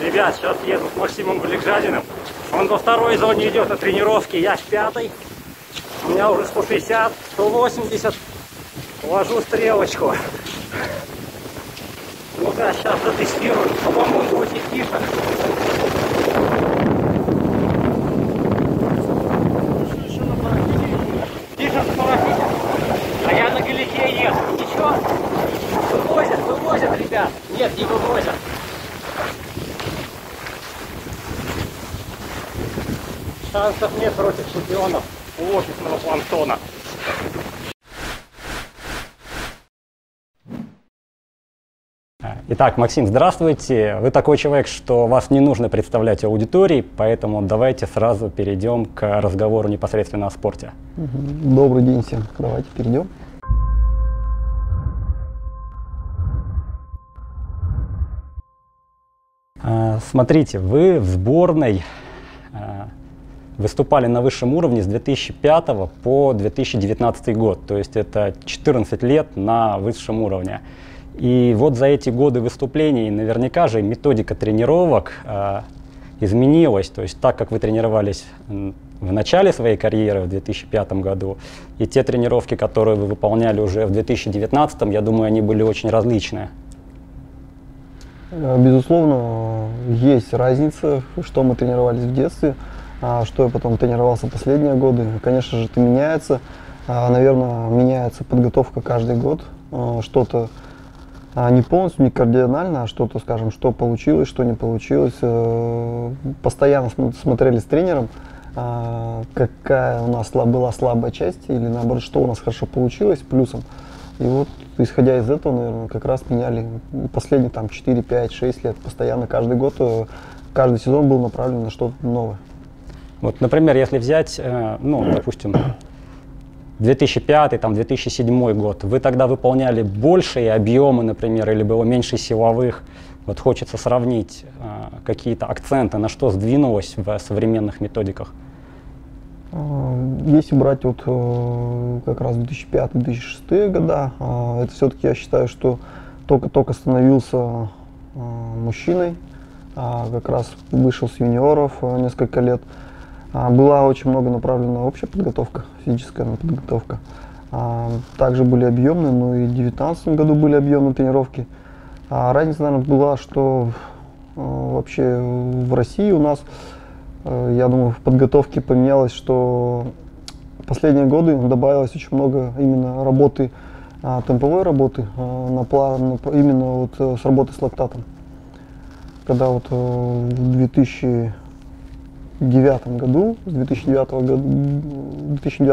Ребят, сейчас еду с Максимом Вылегжаниным. Он во второй зоне идет на тренировке, я в пятой. У меня уже 150, 180. Вложу стрелочку. Ну-ка, сейчас затестирую. По-моему, он будет тихо. Тише на парахите. А я на галихе еду. Ничего. Вывозят, вывозят, ребят. Нет, не вывозят. Шансов нет против чемпионов у офисного планктона. Итак, Максим, здравствуйте. Вы такой человек, что вас не нужно представлять аудитории, поэтому давайте сразу перейдем к разговору непосредственно о спорте. Добрый день всем. Давайте перейдем. Смотрите, вы в сборной выступали на высшем уровне с 2005 по 2019 год, то есть это 14 лет на высшем уровне. И вот за эти годы выступлений наверняка же методика тренировок изменилась. То есть так, как вы тренировались в начале своей карьеры в 2005 году, и те тренировки, которые вы выполняли уже в 2019, я думаю, они были очень различны. Безусловно, есть разница, что мы тренировались в детстве, а что я потом тренировался последние годы. Конечно же, это меняется. Наверное, меняется подготовка каждый год. Что-то не полностью, не кардинально, а что-то, скажем, что получилось, что не получилось. Постоянно смотрели с тренером, какая у нас была слабая часть, или наоборот, что у нас хорошо получилось, плюсом. И вот, исходя из этого, наверное, как раз меняли последние там 4, 5, 6 лет. Постоянно каждый год, каждый сезон был направлен на что-то новое. Вот, например, если взять, ну, допустим, 2005, там, 2007 год, вы тогда выполняли большие объемы, например, или было меньше силовых. Вот хочется сравнить какие-то акценты, на что сдвинулось в современных методиках. Если брать вот как раз 2005-2006 года, это все-таки, я считаю, что только становился мужчиной, как раз вышел с юниоров несколько лет. Была очень много направлена общая подготовка, физическая подготовка. Также были объемные, но и в 2019 году были объемные тренировки. Разница, наверное, была, что вообще в России у нас, я думаю, в подготовке поменялось, что в последние годы добавилось очень много именно работы, темповой работы, именно вот с работы с лактатом. Когда вот в 2009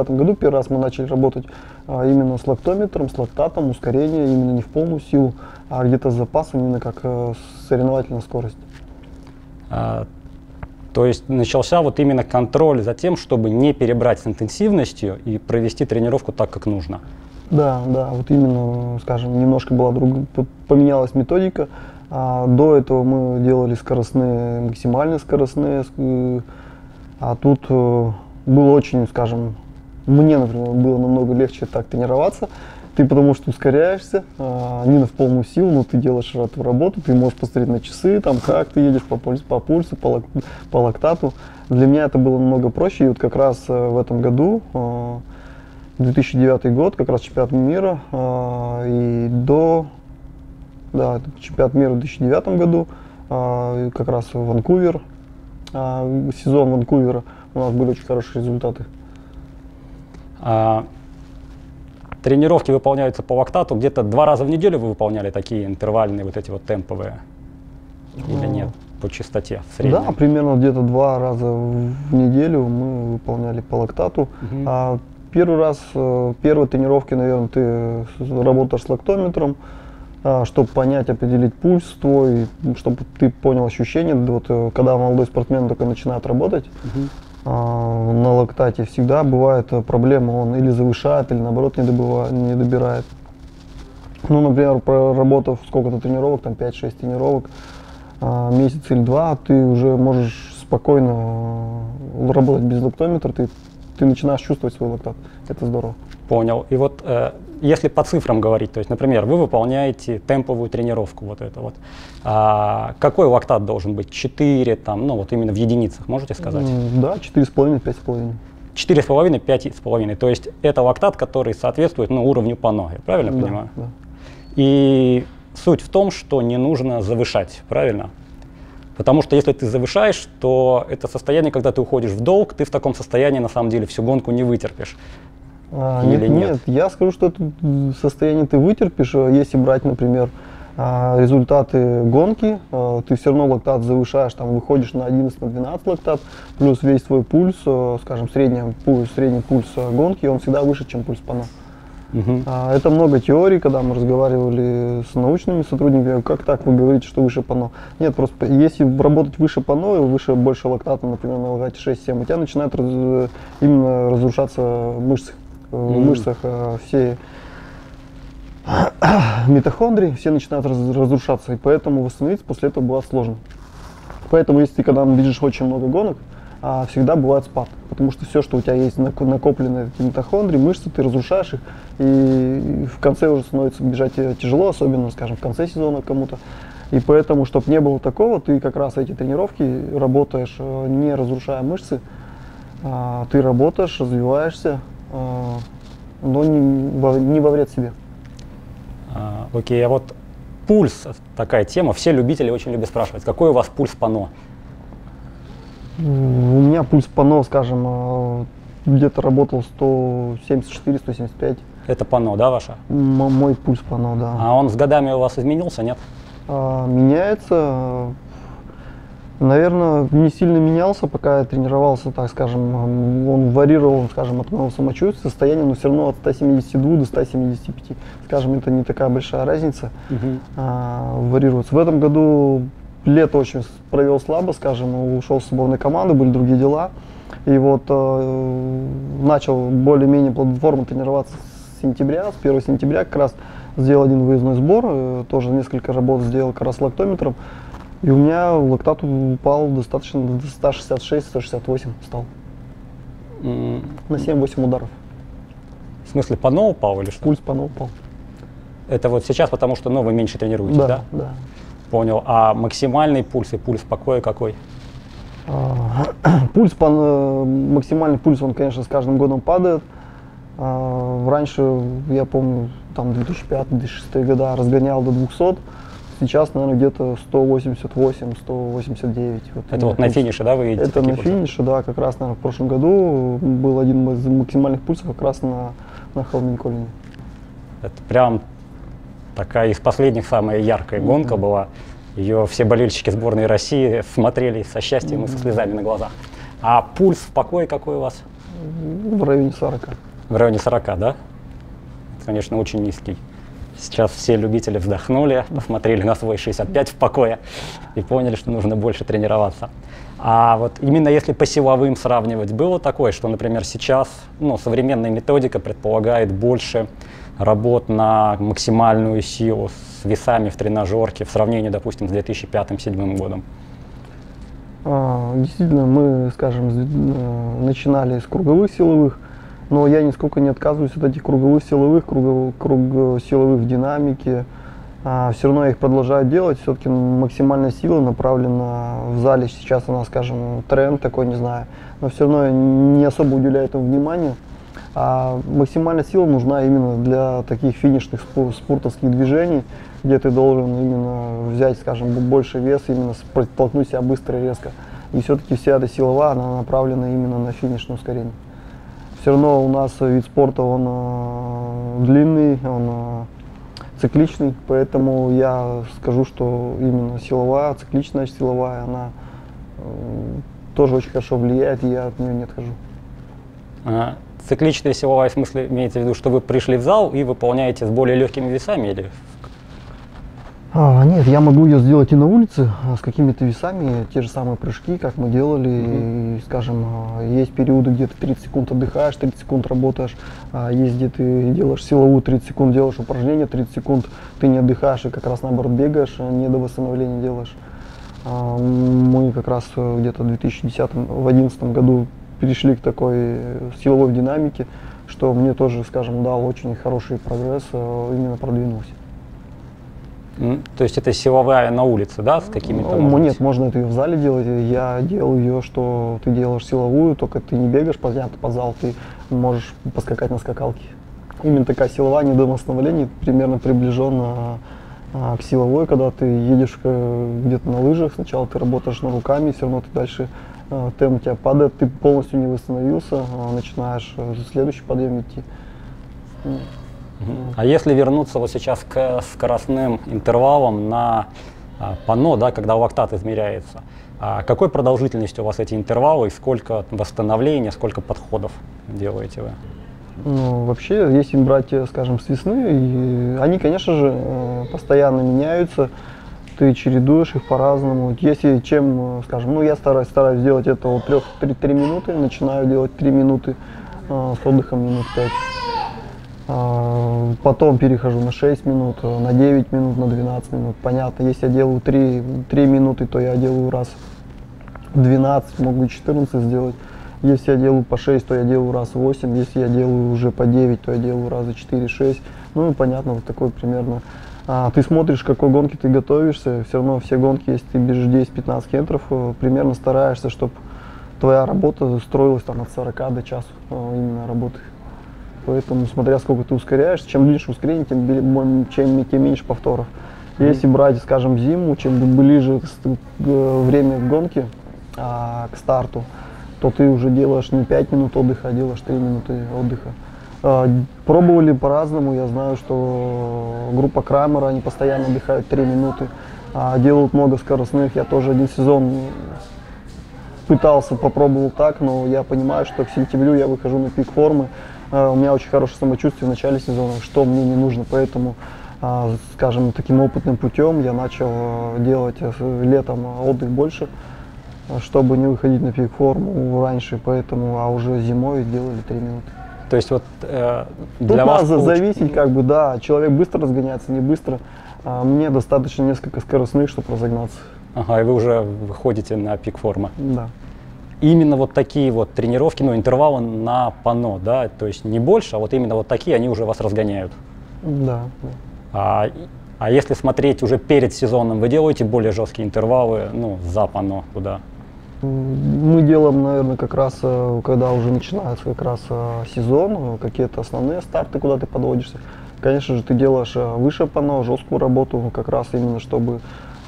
году первый раз мы начали работать именно с лактометром, с лактатом, ускорение, именно не в полную силу, а где-то с запасом, именно как соревновательная скорость. То есть начался вот именно контроль за тем, чтобы не перебрать с интенсивностью и провести тренировку так, как нужно. Да, да, вот именно, скажем, немножко была поменялась методика. До этого мы делали скоростные, максимально скоростные, а тут было очень, скажем, мне, например, было намного легче так тренироваться. Ты потому что ускоряешься, не в полную силу, но ты делаешь эту работу, ты можешь посмотреть на часы, там, как ты едешь по пульсу, по лактату. Для меня это было намного проще, и вот как раз в этом году, 2009 год, как раз чемпионат мира, и до... Да, чемпионат мира в 2009 году, как раз Ванкувер, сезон Ванкувера, у нас были очень хорошие результаты. Тренировки выполняются по лактату, где-то 2 раза в неделю вы выполняли такие интервальные, вот эти вот темповые, или нет, по частоте в среднем? Да, примерно где-то 2 раза в неделю мы выполняли по лактату. Первый раз, первые тренировки, наверное, ты работаешь с лактометром, чтобы понять, определить пульс твой, чтобы ты понял ощущение. Вот, когда молодой спортсмен только начинает работать, на лактате всегда бывает проблема, он или завышает, или наоборот не добирает. Ну, например, проработав сколько-то тренировок, там 5-6 тренировок, месяц или 2, ты уже можешь спокойно работать без лактометра, ты начинаешь чувствовать свой лактат. Это здорово. Понял. И вот если по цифрам говорить, то есть, например, вы выполняете темповую тренировку, вот это вот. Какой лактат должен быть? 4, там, ну вот именно в единицах, можете сказать? Да, 4,5, 5,5. 4,5, 5,5. То есть это лактат, который соответствует, ну, уровню ПАНО, я правильно понимаю? Да. И суть в том, что не нужно завышать, правильно? Потому что если ты завышаешь, то это состояние, когда ты уходишь в долг, ты в таком состоянии на самом деле всю гонку не вытерпишь. Нет, я скажу, что это состояние ты вытерпишь, если брать, например, результаты гонки, ты все равно лактат завышаешь, там выходишь на 11-12 лактат, плюс весь твой пульс, скажем, средний пульс гонки, он всегда выше, чем пульс ПАНО. Угу. Это много теорий, когда мы разговаривали с научными сотрудниками, как так вы говорите, что выше ПАНО? Нет, просто если работать выше ПАНО, выше, больше лактата, например, на лактате 6-7, у тебя начинают именно разрушаться мышцы, в мышцах все митохондрии, все начинают разрушаться, и поэтому восстановиться после этого бывает сложно. Поэтому если ты когда видишь очень много гонок, всегда бывает спад, потому что все, что у тебя есть накопленные митохондрии, мышцы, ты разрушаешь их, и в конце уже становится бежать тяжело, особенно, скажем, в конце сезона кому-то. И поэтому, чтобы не было такого, ты как раз эти тренировки работаешь, не разрушая мышцы, ты работаешь, развиваешься, но не во вред себе. Окей, а вот пульс, такая тема, все любители очень любят спрашивать, какой у вас пульс ПАНО? У меня пульс ПАНО, скажем, где-то работал 174-175. Это ПАНО, да, ваша? Мой пульс ПАНО, да. А он с годами у вас изменился, нет? Меняется. Наверное, не сильно менялся, пока я тренировался, так скажем, он варьировал, скажем, от моего самочувствия, состояние, но все равно от 172 до 175, скажем, это не такая большая разница, варьируется. В этом году лето очень провел слабо, скажем, ушел с сборной команды, были другие дела, и вот начал более-менее плодотворно тренироваться с сентября, с 1 сентября как раз сделал один выездной сбор, тоже несколько работ сделал как раз лактометром. И у меня лактат упал достаточно до 166-168 стал. На 7-8 ударов. В смысле, ПАНО упал или что? Пульс ПАНО упал. Это вот сейчас, потому что, ну, вы меньше тренируетесь, да? Да. Понял. А максимальный пульс и пульс покоя какой? Максимальный пульс, он, конечно, с каждым годом падает. Раньше, я помню, там 2005-2006 года разгонял до 200. Сейчас, наверное, где-то 188, 189. Вот это вот на финише, да, вы видите? Это на финише, да, как раз, наверное, в прошлом году был один из максимальных пульсов как раз на Холменколлене. Это прям такая из последних самая яркая гонка была. Ее все болельщики сборной России смотрели со счастьем и со слезами на глазах. А пульс в покое какой у вас? В районе 40. В районе 40, да? Это, конечно, очень низкий. Сейчас все любители вздохнули, посмотрели на свой 65 в покое и поняли, что нужно больше тренироваться. А вот именно если по силовым сравнивать, было такое, что, например, сейчас, ну, современная методика предполагает больше работ на максимальную силу с весами в тренажерке в сравнении, допустим, с 2005-2007 годом? Действительно, мы, скажем, начинали с круговых силовых. Но я нисколько не отказываюсь от этих круговых силовых, силовых в динамике. Все равно я их продолжаю делать. Все-таки максимальная сила направлена в зале. Сейчас она, скажем, тренд такой, не знаю. Но все равно я не особо уделяю этому внимания. А максимальная сила нужна именно для таких финишных спортовских движений, где ты должен именно взять, скажем, больше вес, именно подтолкнуть себя быстро и резко. И все-таки вся эта силовая, она направлена именно на финишное ускорение. Все равно у нас вид спорта, он длинный, он цикличный, поэтому я скажу, что именно силовая, цикличная силовая, она тоже очень хорошо влияет, и я от нее не отхожу. Цикличная силовая, в смысле, имеется в виду, что вы пришли в зал и выполняете с более легкими весами? Или? Нет, я могу ее сделать и на улице с какими-то весами, те же самые прыжки, как мы делали, и, скажем, есть периоды, где ты 30 секунд отдыхаешь, 30 секунд работаешь, есть где ты делаешь силовую, 30 секунд делаешь упражнение, 30 секунд ты не отдыхаешь и как раз наоборот бегаешь, не до восстановления делаешь. Мы как раз где-то в 2010-2011 году перешли к такой силовой динамике, что мне тоже, скажем, дал очень хороший прогресс, именно продвинулся. То есть это силовая на улице, да, с какими-то? Ну, нет, можно это и в зале делать. Я делал ее, что ты делаешь силовую, только ты не бегаешь по залу, ты можешь поскакать на скакалке. Именно такая силовая, не домостановление, примерно приближенно к силовой, когда ты едешь где-то на лыжах, сначала ты работаешь на руками, все равно ты дальше, темп у тебя падает, ты полностью не восстановился, начинаешь следующий подъем идти. А если вернуться вот сейчас к скоростным интервалам на панно, да, когда лактат измеряется, какой продолжительностью у вас эти интервалы и сколько восстановления, сколько подходов делаете вы? Ну, вообще, если брать, скажем, с весны, и они, конечно же, постоянно меняются, ты чередуешь их по-разному. Если чем, скажем, ну я стараюсь делать это вот 3 минуты, начинаю делать 3 минуты, с отдыхом минут 5. Потом перехожу на 6 минут, на 9 минут, на 12 минут. Понятно, если я делаю 3 минуты, то я делаю раз 12, могу и 14 сделать. Если я делаю по 6, то я делаю раз 8. Если я делаю уже по 9, то я делаю раза 4, 6. Ну и понятно, вот такой примерно. Ты смотришь, к какой гонке ты готовишься. Все равно все гонки, если ты бежишь 10-15 километров, примерно стараешься, чтобы твоя работа строилась там от 40 до часа именно работы. Поэтому, смотря сколько ты ускоряешься, чем ближе ускорение, тем меньше повторов. Если брать, скажем, зиму, чем ближе время гонки к старту, то ты уже делаешь не 5 минут отдыха, а делаешь 3 минуты отдыха. Пробовали по-разному, я знаю, что группа Крамера, они постоянно отдыхают 3 минуты, делают много скоростных. Я тоже один сезон пытался, попробовал так, но я понимаю, что к сентябрю я выхожу на пик формы. У меня очень хорошее самочувствие в начале сезона, что мне не нужно, поэтому, скажем, таким опытным путем я начал делать летом отдых больше, чтобы не выходить на пик форму раньше, поэтому, а уже зимой делали 3 минуты. То есть вот для вас зависеть, как бы, да, человек быстро разгоняется, не быстро. Мне достаточно несколько скоростных, чтобы разогнаться. Ага, и вы уже выходите на пик формы. Да. Именно вот такие вот тренировки, ну, интервалы на панно, да, то есть не больше, а вот именно вот такие, они уже вас разгоняют. Да. А если смотреть уже перед сезоном, вы делаете более жесткие интервалы, ну, за панно туда? Мы делаем, наверное, как раз, когда уже начинается как раз сезон, какие-то основные старты, куда ты подводишься. Конечно же, ты делаешь выше панно, жесткую работу, как раз именно, чтобы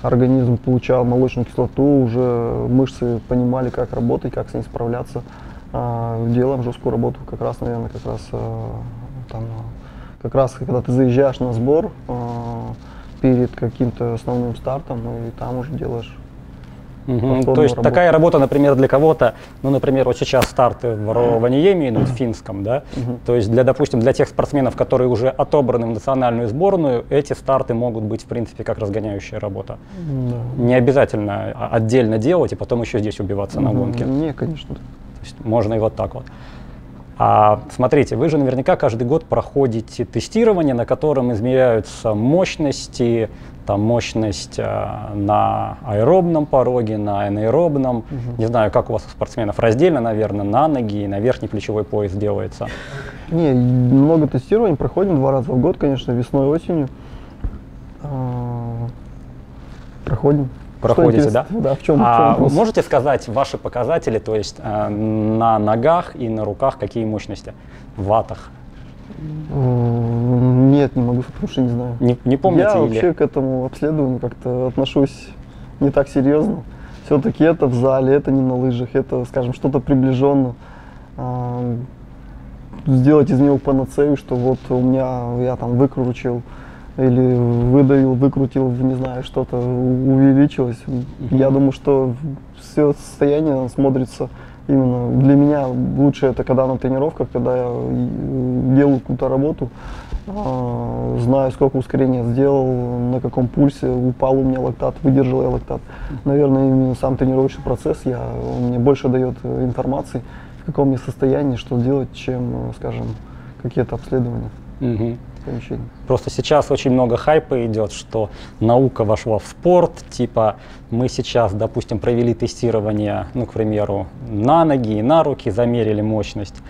организм получал молочную кислоту, уже мышцы понимали, как работать, как с ней справляться. Делаем жесткую работу как раз, наверное, как раз там, как раз когда ты заезжаешь на сбор перед каким-то основным стартом, и там уже делаешь. То есть такая работа, например, для кого-то, ну, например, вот сейчас старты в Рованиеми, ну, в финском, да, то есть, допустим, для тех спортсменов, которые уже отобраны в национальную сборную, эти старты могут быть, в принципе, как разгоняющая работа. Не обязательно отдельно делать и потом еще здесь убиваться на гонке. Не, конечно. То есть можно и вот так вот. А смотрите, вы же наверняка каждый год проходите тестирование, на котором измеряются мощности, там мощность на аэробном пороге, на анаэробном. Не знаю, как у вас у спортсменов раздельно, наверное, на ноги и на верхний плечевой пояс делается. Не, много тестирований проходим 2 раза в год, конечно, весной и осенью. Проходим. Проходите, да? Да, в чем вопрос? Можете сказать ваши показатели, то есть на ногах и на руках какие мощности? В ваттах? Нет, не могу, потому что не знаю. Не помните? Я вообще к этому обследованию как-то отношусь не так серьезно. Все-таки это в зале, это не на лыжах, это, скажем, что-то приближенно. Сделать из него панацею, что вот у меня, я там выкручил или выдавил, выкрутил, не знаю, что-то увеличилось. Я думаю, что все состояние смотрится именно. Для меня лучше это когда на тренировках, когда я делаю какую-то работу, знаю, сколько ускорения сделал, на каком пульсе, упал у меня лактат, выдержал я лактат. Наверное, именно сам тренировочный процесс, он мне больше дает информации, в каком я состоянии, что делать, чем, скажем, какие-то обследования. Просто сейчас очень много хайпа идет, что наука вошла в спорт, типа мы сейчас, допустим, провели тестирование, ну, к примеру, на ноги и на руки, замерили мощность,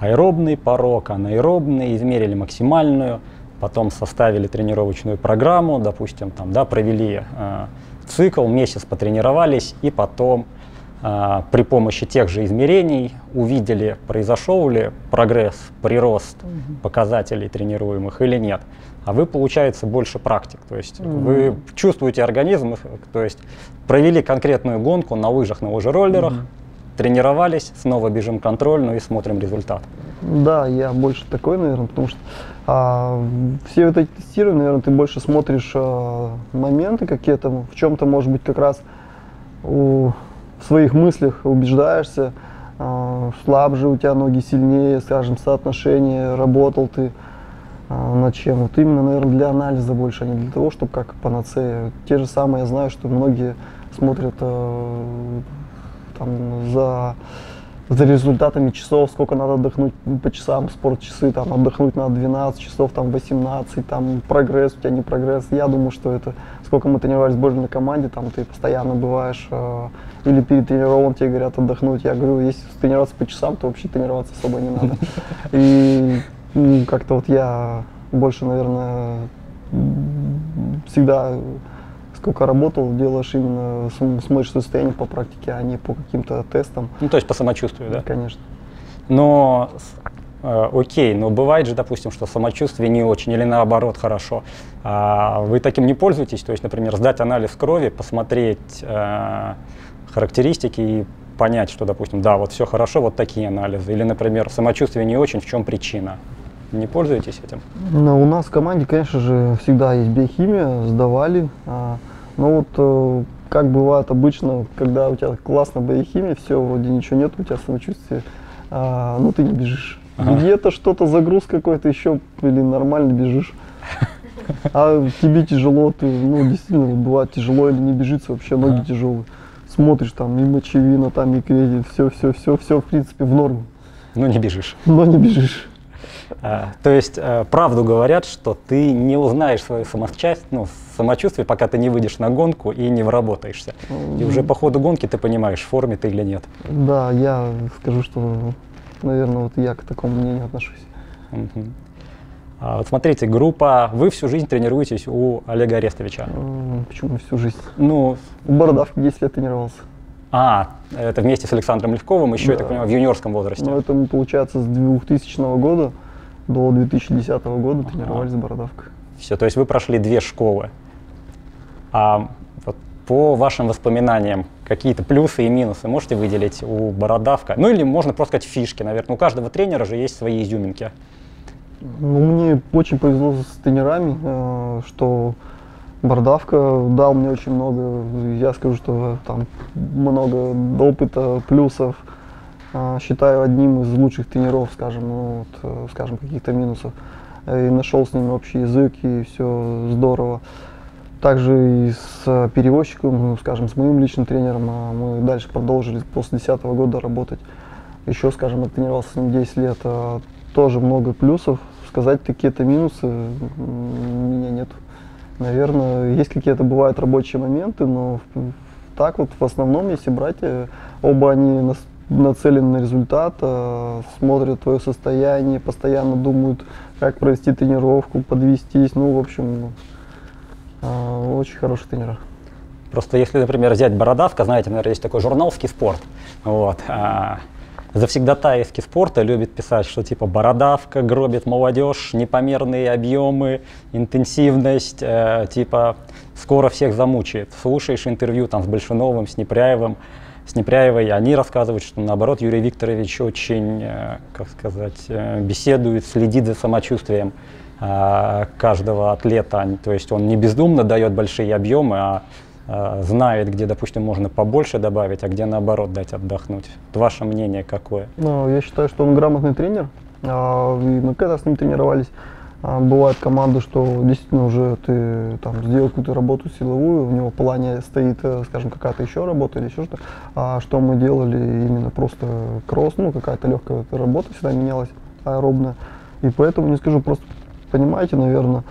аэробный порог, анаэробный, измерили максимальную, потом составили тренировочную программу, допустим, там, да, провели цикл, месяц потренировались, и потом при помощи тех же измерений увидели, произошел ли прогресс, прирост показателей тренируемых или нет. А вы, получается, больше практик, то есть вы чувствуете организм, то есть провели конкретную гонку на лыжах, на лыжероллерах, тренировались, снова бежим контрольную и смотрим результат. Да, я больше такой, наверное, потому что все вот эти тестирования, наверное, ты больше смотришь моменты какие-то, в чем-то, может быть, как раз в своих мыслях убеждаешься, слабже у тебя ноги, сильнее, скажем, соотношение, работал ты над чем. Вот именно, наверное, для анализа больше, а не для того, чтобы как панацея. Те же самые, я знаю, что многие смотрят там, за результатами часов, сколько надо отдохнуть по часам, спортчасы, там, отдохнуть на 12 часов, там, 18, там, прогресс, у тебя не прогресс. Я думаю, что это, сколько мы тренировались в сборной команде, там, ты постоянно бываешь, или перетренирован, тебе говорят отдохнуть. Я говорю, если тренироваться по часам, то вообще тренироваться особо не надо. И как-то вот я больше, наверное, всегда... Сколько работал, делаешь именно, смотришь состояние по практике, а не по каким-то тестам. Ну, то есть по самочувствию, да? Конечно. Но, окей, но бывает же, допустим, что самочувствие не очень или наоборот хорошо. Вы таким не пользуетесь? То есть, например, сдать анализ крови, посмотреть характеристики и понять, что, допустим, да, вот все хорошо, вот такие анализы. Или, например, самочувствие не очень, в чем причина? Не пользуетесь этим? Ну, у нас в команде, конечно же, всегда есть биохимия, сдавали. Но вот как бывает обычно, когда у тебя классная биохимия, все, вроде ничего нет, у тебя самочувствие, ну ты не бежишь. Где-то что-то, загруз какой-то еще, или нормально бежишь. А тебе тяжело, ты, ну, действительно, бывает тяжело или не бежится, вообще ноги тяжелые. Смотришь, там, и мочевина, там, и кредит, все, в принципе, в норме. Но не бежишь. То есть, правду говорят, что ты не узнаешь свое самочувствие, пока ты не выйдешь на гонку и не вработаешься. И уже по ходу гонки ты понимаешь, в форме ты или нет. Да, я скажу, что, наверное, вот я к такому мнению отношусь. Вот смотрите, группа, вы всю жизнь тренируетесь у Олега Арестовича. Почему всю жизнь? Ну, у Бородавки 10 лет тренировался. А, это вместе с Александром Левковым, еще, да, я так понимаю, в юниорском возрасте. Ну, это, получается, с 2000 года до 2010 года тренировались с Бородавкой. Все, то есть вы прошли две школы. А вот по вашим воспоминаниям, какие-то плюсы и минусы можете выделить у Бородавка? Ну, или можно просто сказать фишки, наверное. У каждого тренера же есть свои изюминки. Ну, мне очень повезло с тренерами, что... Бородавка дал мне очень много, я скажу, что там много опыта, плюсов. Считаю одним из лучших тренеров, скажем, ну, вот, скажем, каких-то минусов. И нашел с ними общий язык, и все здорово. Также и с перевозчиком, ну, скажем, с моим личным тренером, мы дальше продолжили после 2010 года работать. Еще, скажем, я тренировался с ним 10 лет, тоже много плюсов. Сказать какие-то минусы у меня нет. Наверное, есть какие-то, бывают, рабочие моменты, но так вот в основном, если брать, оба они нацелены на результат, смотрят твое состояние, постоянно думают, как провести тренировку, подвестись. Ну, в общем, очень хороший тренер. Просто если, например, взять Бородавка, знаете, наверное, есть такой журнал «Ски спорт». Вот. Завсегдатаи спорта любят писать, что типа Бородавка гробит молодежь, непомерные объемы, интенсивность, типа скоро всех замучает. Слушаешь интервью там с Большуновым, с Непряевой, они рассказывают, что наоборот Юрий Викторович очень, как сказать, беседует, следит за самочувствием каждого атлета. То есть он не бездумно дает большие объемы, а знает, где, допустим, можно побольше добавить, а где, наоборот, дать отдохнуть. Ваше мнение какое? Ну, я считаю, что он грамотный тренер. Мы когда с ним тренировались, бывает команда, что действительно уже ты там сделал какую-то работу силовую, у него в плане стоит, скажем, какая-то еще работа или еще что-то. А что мы делали именно просто кросс, ну, какая-то легкая работа всегда менялась, аэробная. И поэтому, не скажу, просто понимаете, наверное,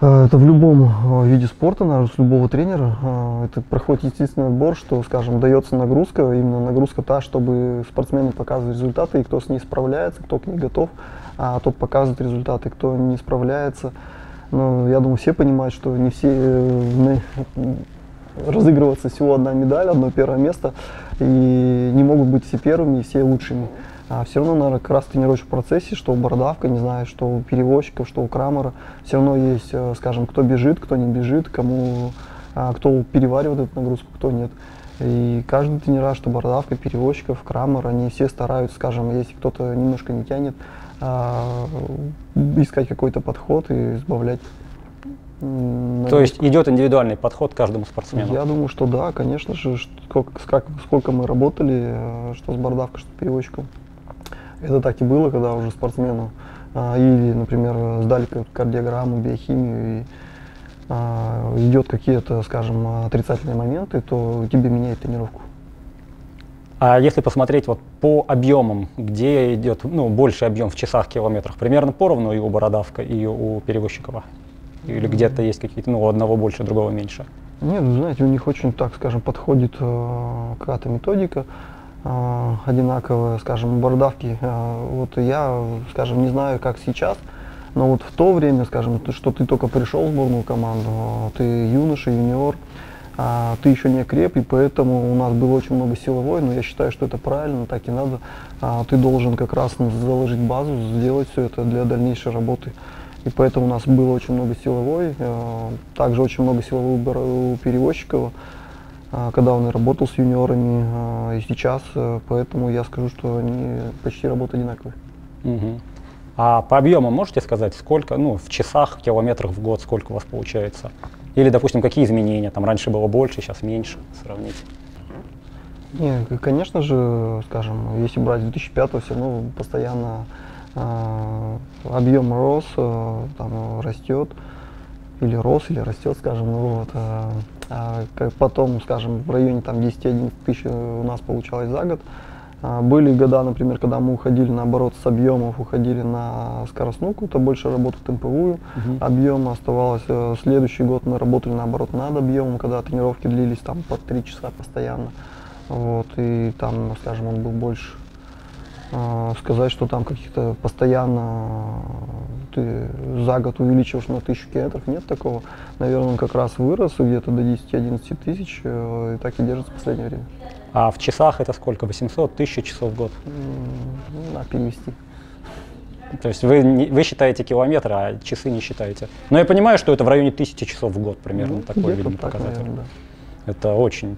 Это в любом виде спорта, наверное, с любого тренера. Это проходит естественный отбор, что, скажем, дается нагрузка, именно нагрузка та, чтобы спортсмены показывали результаты, и кто с ней справляется, кто к ней готов, а тот показывает результаты, кто не справляется. Но я думаю, все понимают, что не все разыгрывается всего одна медаль, одно первое место, и не могут быть все первыми и все лучшими. А все равно, наверное, как раз в тренировочном процессе, что у Бородавка, не знаю, что у перевозчиков, что у Крамера, все равно есть, скажем, кто бежит, кто не бежит, кому, кто переваривает эту нагрузку, кто нет. И каждый тренера, что Бородавка, перевозчиков, Крамер, они все стараются, скажем, если кто-то немножко не тянет, искать какой-то подход и избавлять. То есть идет индивидуальный подход к каждому спортсмену? Я думаю, что да, конечно же, сколько мы работали, что с Бородавкой, что с перевозчиком. Это так и было, когда уже спортсмену или, например, сдали кардиограмму, биохимию, и идет какие-то, скажем, отрицательные моменты, то тебе меняет тренировку. А если посмотреть вот по объемам, где идет больше объем в часах, километрах, примерно поровну и у Бородавка, и у Перевозчикова? Или где-то есть какие-то, у одного больше, другого меньше? Нет, знаете, у них очень, так скажем, подходит какая-то методика одинаковая, скажем, Бородавки. Вот я, скажем, не знаю, как сейчас, но вот в то время, скажем, что ты только пришел в сборную команду, ты юноша, юниор, ты еще не креп, и поэтому у нас было очень много силовой, но я считаю, что это правильно, так и надо. Ты должен как раз заложить базу, сделать все это для дальнейшей работы. И поэтому у нас было очень много силовой, также очень много силовой у Перевозчикова, когда он и работал с юниорами, и сейчас, поэтому я скажу, что они почти работают одинаковые. Угу. А по объему можете сказать, сколько, в часах, километрах в год, сколько у вас получается? Или, допустим, какие изменения, там раньше было больше, сейчас меньше, сравнить? Не, конечно же, скажем, если брать 2005-го, все равно постоянно объем рос, там растет, или рос, или растет, скажем, как потом, скажем, в районе 10-11 тысяч у нас получалось за год. Были года, например, когда мы уходили, наоборот, с объемов, уходили на скоростную, то больше работу в темповую, объем оставалось. Следующий год мы работали, наоборот, над объемом, когда тренировки длились там по 3 часа постоянно, вот, и там, скажем, он был больше. Сказать, что там каких-то постоянно ты за год увеличиваешь на 1000 километров, нет такого. Наверное, он как раз вырос где-то до 10-11 тысяч, и так и держится в последнее время. А в часах это сколько? 800, 1000 часов в год? На перевести. То есть вы считаете километры, а часы не считаете. Но я понимаю, что это в районе 1000 часов в год примерно, такой, видимо, так, показатель. Наверное, да. Это очень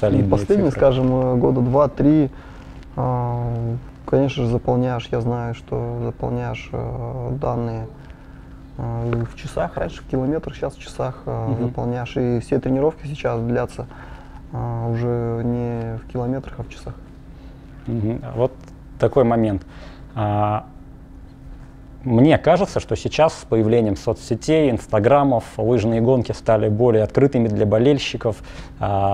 солидные последние цифры. Скажем, года 2-3. Конечно же, заполняешь, я знаю, что заполняешь данные в часах, раньше в километрах, сейчас в часах заполняешь. И все тренировки сейчас длятся уже не в километрах, а в часах. Вот такой момент. Мне кажется, что сейчас с появлением соцсетей, инстаграмов, лыжные гонки стали более открытыми для болельщиков,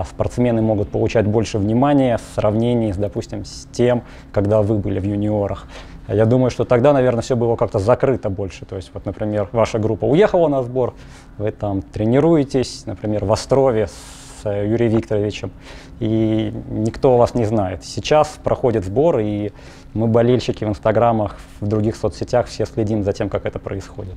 спортсмены могут получать больше внимания в сравнении, допустим, с тем, когда вы были в юниорах. Я думаю, что тогда, наверное, все было как-то закрыто больше. То есть, вот, например, ваша группа уехала на сбор, вы там тренируетесь, например, в Острове с Юрием Викторовичем, и никто вас не знает. Сейчас проходит сбор, и мы, болельщики, в инстаграмах, в других соцсетях, все следим за тем, как это происходит.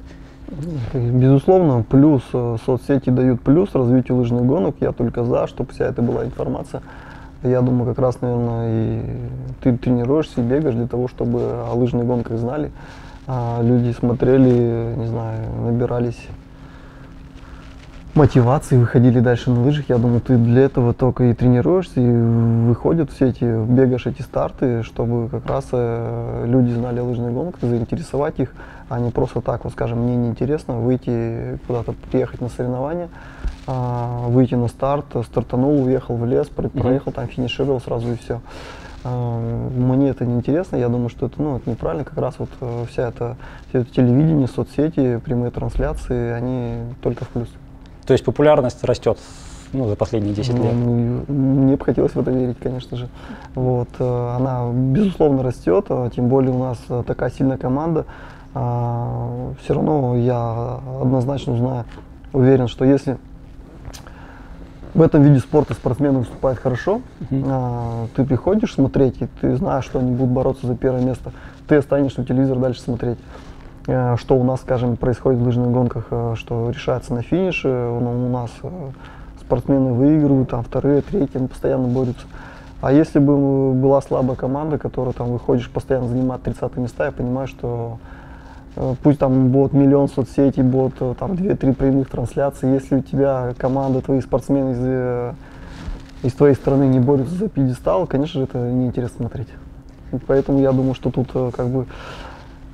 Безусловно, плюс соцсети дают плюс развитию лыжных гонок. Я только за, чтобы вся эта была информация. Я думаю, как раз, наверное, и ты тренируешься и бегаешь для того, чтобы о лыжных гонках знали. Люди смотрели, не знаю, набирались мотивации, выходили дальше на лыжах. Я думаю, ты для этого только и тренируешься, и выходят все эти, бегаешь эти старты, чтобы как раз люди знали о лыжных гонках, заинтересовать их, а не просто так, вот скажем, мне неинтересно выйти куда-то, приехать на соревнования, выйти на старт, стартанул, уехал в лес, проехал, там финишировал сразу и все. Мне это неинтересно, я думаю, что это, это неправильно. Как раз вот все это телевидение, соцсети, прямые трансляции, они только в плюс. То есть популярность растет за последние 10 лет? Мне бы хотелось в это верить, конечно же. Вот, она, безусловно, растет, тем более у нас такая сильная команда. все равно я однозначно знаю, уверен, что если в этом виде спорта спортсмены выступают хорошо, ты приходишь смотреть, и ты знаешь, что они будут бороться за первое место, ты останешься у телевизора дальше смотреть. Что у нас, скажем, происходит в лыжных гонках, что решается на финише, у нас спортсмены выигрывают, там вторые, третьи, они постоянно борются. А если бы была слабая команда, которая там выходишь, постоянно занимает 30 места, я понимаю, что пусть там будет миллион соцсетей, будет там 2-3 прямых трансляций, если у тебя команда, твои спортсмены из твоей страны не борются за пьедестал, конечно же, это неинтересно смотреть. И поэтому я думаю, что тут как бы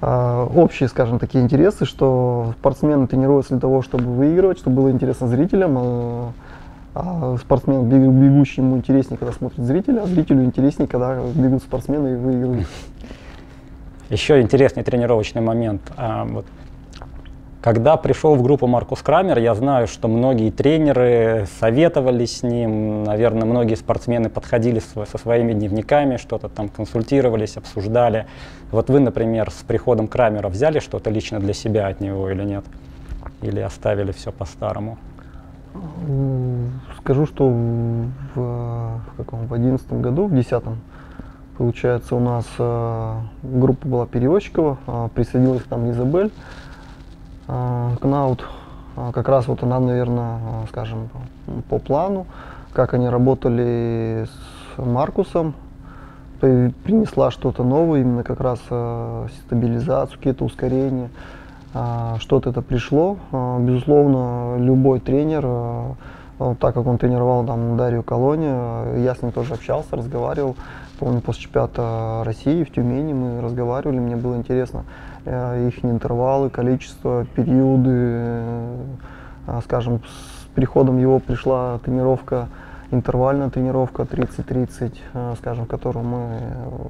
общие, скажем, такие интересы, что спортсмены тренируются для того, чтобы выигрывать, чтобы было интересно зрителям, а спортсмен бегущий ему интереснее, когда смотрит зрителя, а зрителю интереснее, когда бегут спортсмены и выигрывают. Еще интересный тренировочный момент. Когда пришел в группу Маркус Крамер, я знаю, что многие тренеры советовали с ним, наверное, многие спортсмены подходили со своими дневниками, что-то там консультировались, обсуждали. Вот вы, например, с приходом Крамера взяли что-то лично для себя от него или нет? Или оставили все по-старому? Скажу, что в 2011 году, в 2010, получается, у нас группа была Перевозчикова, присоединилась к нам Изабель. Кнаут, как раз вот она, наверное, скажем, по плану, как они работали с Маркусом, принесла что-то новое, именно как раз стабилизацию, какие-то ускорения, что-то это пришло. Безусловно, любой тренер, так как он тренировал там Дарью Колони, я с ним тоже общался, разговаривал. Помню, после чемпионата России в Тюмени мы разговаривали, мне было интересно их интервалы, количество, периоды. Скажем, с приходом его пришла тренировка, интервальная тренировка 30-30, скажем, которую мы...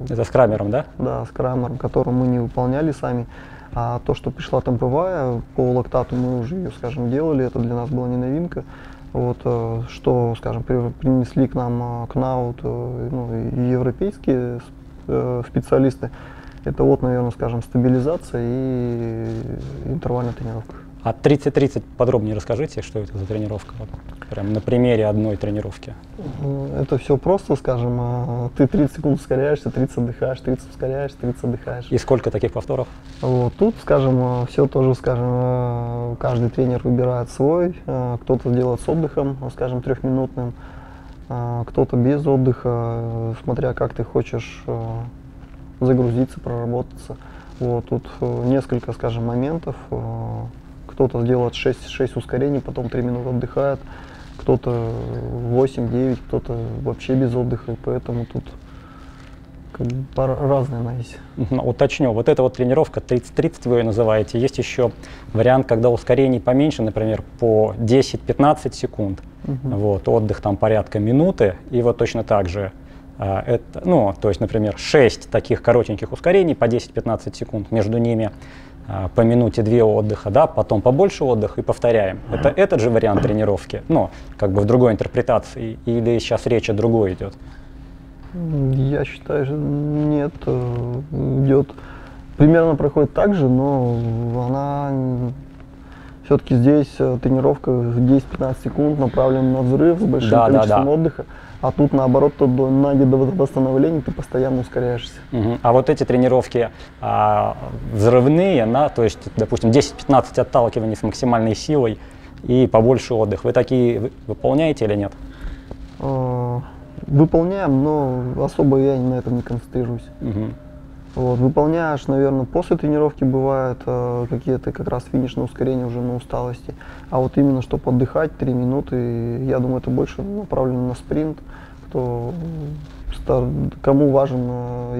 Это с Крамером, да? Да, с Крамером, которую мы не выполняли сами. А то, что пришла темповая, по лактату мы уже ее, скажем, делали, это для нас была не новинка. Вот, что, скажем, принесли к нам КНАУТ, и европейские специалисты, это вот, наверное, скажем, стабилизация и интервальная тренировка. А 30-30 подробнее расскажите, что это за тренировка, вот, прям на примере одной тренировки. Это все просто, скажем, ты 30 секунд ускоряешься, 30 отдыхаешь, 30 ускоряешь, 30 отдыхаешь. И сколько таких повторов? Вот тут, скажем, все тоже, скажем, каждый тренер выбирает свой, кто-то делает с отдыхом, скажем, трехминутным, кто-то без отдыха, смотря как ты хочешь загрузиться, проработаться. Вот тут несколько, скажем, моментов. Кто-то делает 6 ускорений, потом 3 минуты отдыхает, кто-то 8-9, кто-то вообще без отдыха, и поэтому тут как бы разные есть. Уточню, вот эта вот тренировка 30-30 вы ее называете, есть еще вариант, когда ускорений поменьше, например, по 10-15 секунд, вот, отдых там порядка минуты, и вот точно так же. Это, ну, то есть, например, 6 таких коротеньких ускорений по 10-15 секунд, между ними по минуте 2 отдыха, да, потом побольше отдыха и повторяем. Это этот же вариант тренировки, но как бы в другой интерпретации, или сейчас речь о другой идет? Я считаю, что нет, идет, примерно проходит так же, но она... Все-таки здесь тренировка 10-15 секунд направлена на взрыв с большим количеством отдыха, а тут наоборот, до восстановления ты постоянно ускоряешься. А вот эти тренировки взрывные, то есть, допустим, 10-15 отталкиваний с максимальной силой и побольше отдых, вы такие выполняете или нет? Выполняем, но особо я на этом не концентрируюсь. Вот, выполняешь, наверное, после тренировки бывают какие-то как раз финишные ускорения уже на усталости. А вот именно, чтобы отдыхать 3 минуты, я думаю, это больше направлено на спринт, кому важен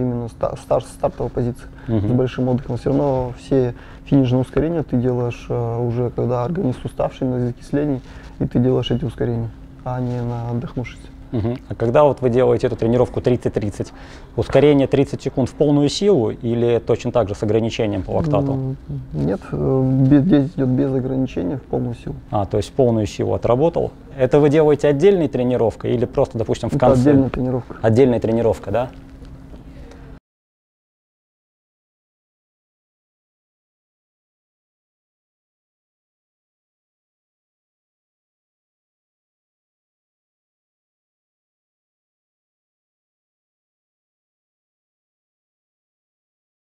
именно стартовая позиция с большим отдыхом. Все равно все финишные ускорения ты делаешь уже, когда организм уставший, на закислении, и ты делаешь эти ускорения, а не на отдохнувшись. А когда вот вы делаете эту тренировку 30-30, ускорение 30 секунд в полную силу или точно так же с ограничением по лактату? Нет, здесь идет без ограничения в полную силу. То есть в полную силу отработал. Это вы делаете отдельной тренировкой или просто, допустим, в конце? Отдельная тренировка. Отдельная тренировка, да?